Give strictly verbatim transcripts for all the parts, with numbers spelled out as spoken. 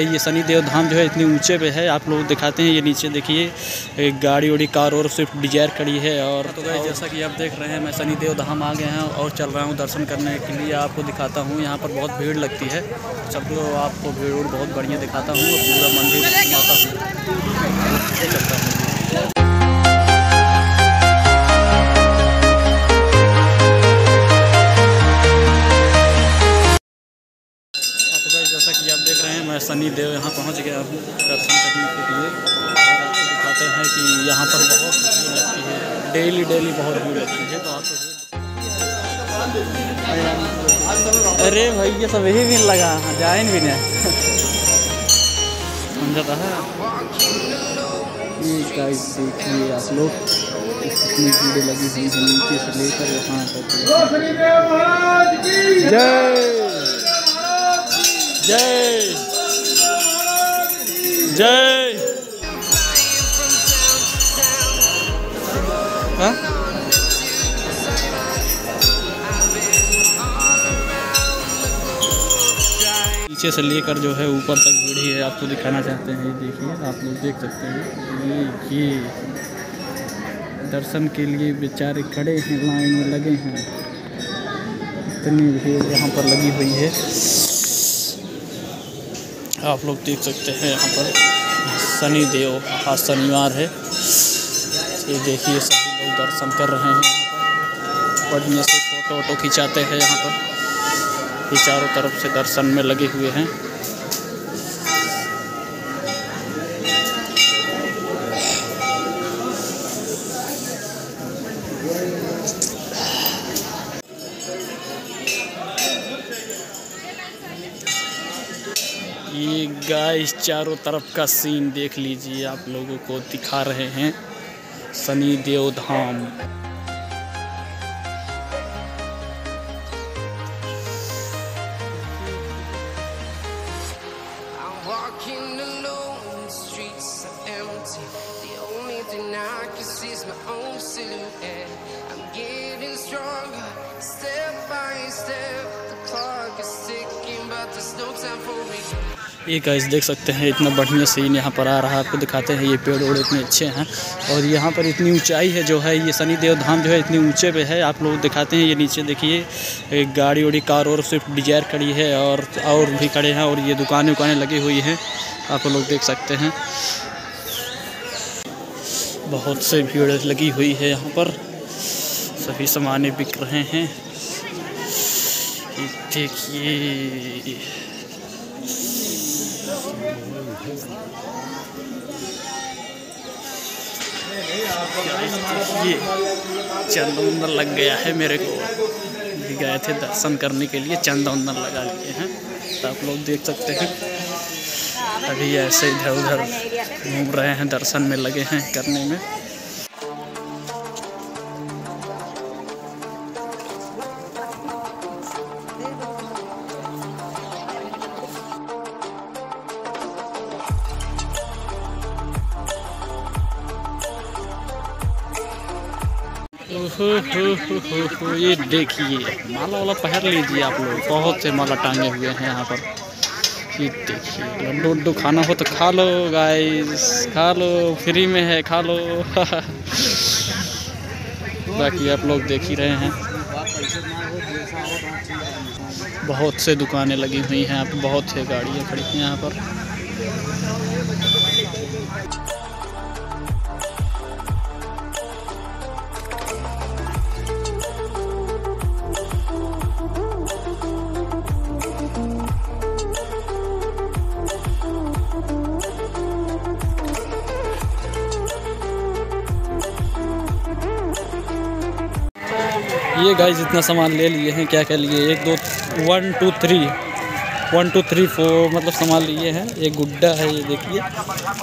ये शनि देव धाम जो है इतने ऊंचे पे है, आप लोग दिखाते हैं। ये नीचे देखिए गाड़ी उड़ी कार और स्विफ्ट डिजायर खड़ी है। और तो गाइस, जैसा कि आप देख रहे हैं, मैं शनि देव धाम आ गए हैं और चल रहा हूँ दर्शन करने के लिए। आपको दिखाता हूँ, यहाँ पर बहुत भीड़ लगती है। सब लोग आपको भीड़ उड़ बहुत बढ़िया दिखाता हूँ और पूरा मंदिर चलता हूँ। मैं शनि देव यहाँ पहुँच गया हूँ दर्शन करने के लिए। और आपको दिखाते हैं कि यहाँ पर बहुत भीड़ लगती है, डेली डेली बहुत भीड़ लगती है। तो आपको अरे भैया सब यही भी लगा जाइन भी नहीं समझता है। देखिए आप लोग कितनी भीड़ लगी हुई है नीचे से लेकर यहाँ तक। जय जय जय हाँ? नीचे से लेकर जो है ऊपर तक भीड़ ही है। आपको दिखाना चाहते हैं, देखिए आप लोग देख सकते हैं। ये दर्शन के लिए बेचारे खड़े हैं, लाइन में लगे हैं। इतनी भीड़ यहाँ पर लगी हुई है, आप लोग देख सकते हैं। यहाँ पर शनि देव, आज शनिवार है। ये देखिए सभी लोग दर्शन कर रहे हैं, बढ़िया से फोटो वोटो खिंचाते हैं। यहाँ पर ये चारों तरफ से दर्शन में लगे हुए हैं। ये गाइस चारों तरफ का सीन देख लीजिए, आप लोगों को दिखा रहे हैं शनि देव धाम। ये गाइस देख सकते हैं, इतना बढ़िया सीन यहाँ पर आ रहा है। आपको दिखाते हैं, ये पेड़ ओड़ इतने अच्छे हैं। और यहाँ पर इतनी ऊंचाई है जो है, ये शनि देव धाम जो है इतने ऊंचे पे है। आप लोग दिखाते हैं, ये नीचे देखिए गाड़ी उड़ी कार और स्विफ्ट डिजायर खड़ी है और और भी खड़े हैं। और ये दुकानें उकानें लगी हुई हैं, आप लोग देख सकते हैं। बहुत से भीड़ लगी हुई है यहाँ पर, सभी सामान बिक रहे हैं। देखिए ये चंदन लग गया है मेरे को, गए थे दर्शन करने के लिए, चंदन लगा लिए हैं। तो आप लोग देख सकते हैं, अभी ऐसे इधर उधर घूम रहे हैं, दर्शन में लगे हैं करने में। ओहो हो हो हो हो, ये देखिए माला वाला पहन लीजिए आप लोग। बहुत से माला टांगे हुए हैं यहाँ पर, ये देखिए। लड्डू उड्डू खाना हो तो खा लो गाइस, खा लो, फ्री में है, खा लो। बाकी आप लोग देख ही रहे हैं, बहुत से दुकानें लगी हुई हैं यहाँ पर, बहुत से गाड़ियाँ खड़ी हैं यहाँ पर। ये गाइस इतना सामान ले लिए हैं, क्या क्या लिए, एक दो one two three one two three four मतलब सामान लिए हैं। एक गुड्डा है ये देखिए,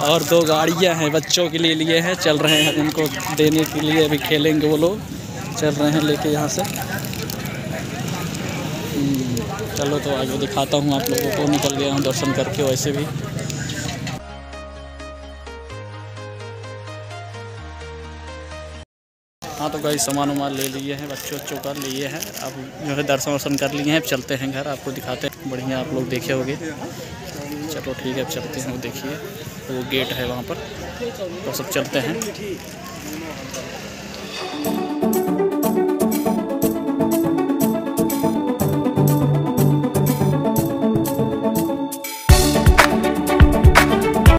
और दो गाड़ियां हैं बच्चों के लिए लिए हैं, चल रहे हैं उनको देने के लिए। अभी खेलेंगे वो लोग, चल रहे हैं लेके यहाँ से। चलो तो आगे दिखाता हूँ आप लोगों को, निकल गया हूँ दर्शन करके वैसे भी। हाँ तो गाइस सामान वामान ले लिए हैं, बच्चों बच्चों का लिए हैं। अब जो है दर्शन वर्शन कर लिए हैं, अब चलते हैं घर, आपको दिखाते हैं। बढ़िया आप लोग देखे होंगे। चलो ठीक है, अब चलते हैं। वो देखिए वो गेट है वहाँ पर, तो सब चलते हैं।